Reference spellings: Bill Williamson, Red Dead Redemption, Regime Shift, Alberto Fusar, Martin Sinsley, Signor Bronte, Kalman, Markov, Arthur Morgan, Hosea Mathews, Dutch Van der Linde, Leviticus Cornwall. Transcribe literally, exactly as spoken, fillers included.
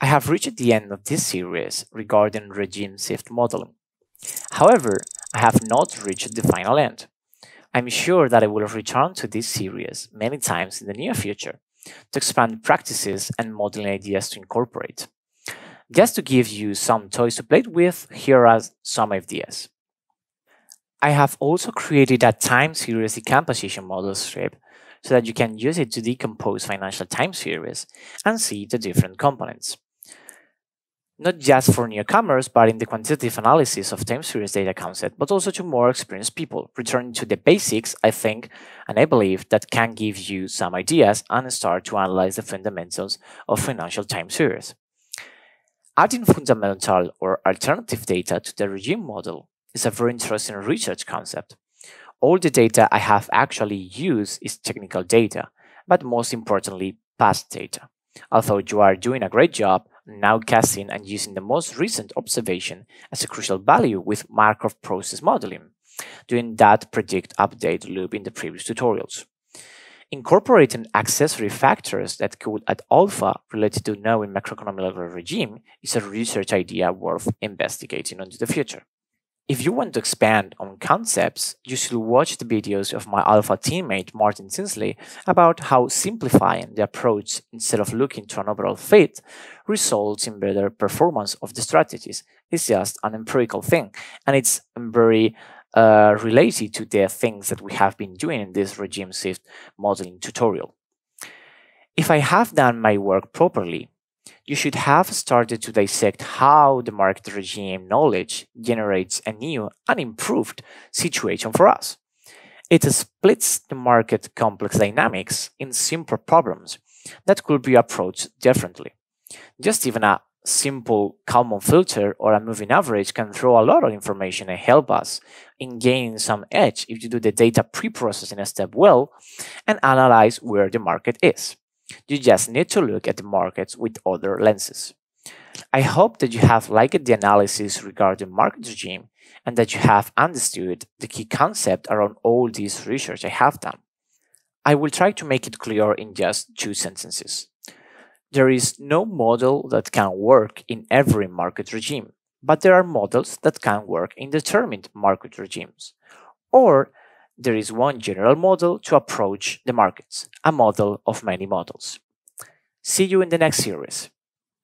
I have reached the end of this series regarding regime shift modeling. However, I have not reached the final end. I'm sure that I will return to this series many times in the near future to expand practices and modeling ideas to incorporate. Just to give you some toys to play with, here are some ideas. I have also created a time series decomposition model strip so that you can use it to decompose financial time series and see the different components. Not just for newcomers, but in the quantitative analysis of time series data concept, but also to more experienced people. Returning to the basics, I think, and I believe that can give you some ideas and start to analyze the fundamentals of financial time series. Adding fundamental or alternative data to the regime model is a very interesting research concept. All the data I have actually used is technical data, but most importantly, past data. Although you are doing a great job nowcasting and using the most recent observation as a crucial value with Markov process modeling, doing that predict-update loop in the previous tutorials. Incorporating accessory factors that could add alpha related to knowing macroeconomic level regime is a research idea worth investigating into the future. If you want to expand on concepts, you should watch the videos of my alpha teammate Martin Sinsley about how simplifying the approach instead of looking to an overall fit results in better performance of the strategies. It's just an empirical thing, and it's very uh, related to the things that we have been doing in this regime shift modeling tutorial. If I have done my work properly, you should have started to dissect how the market regime knowledge generates a new and improved situation for us. It splits the market complex dynamics in simple problems that could be approached differently. Just even a simple Kalman filter or a moving average can throw a lot of information and help us in gaining some edge if you do the data pre-processing step well and analyze where the market is. You just need to look at the markets with other lenses. I hope that you have liked the analysis regarding market regime and that you have understood the key concept around all this research I have done. I will try to make it clear in just two sentences. There is no model that can work in every market regime, but there are models that can work in determined market regimes. Or there is one general model to approach the markets, a model of many models. See you in the next series.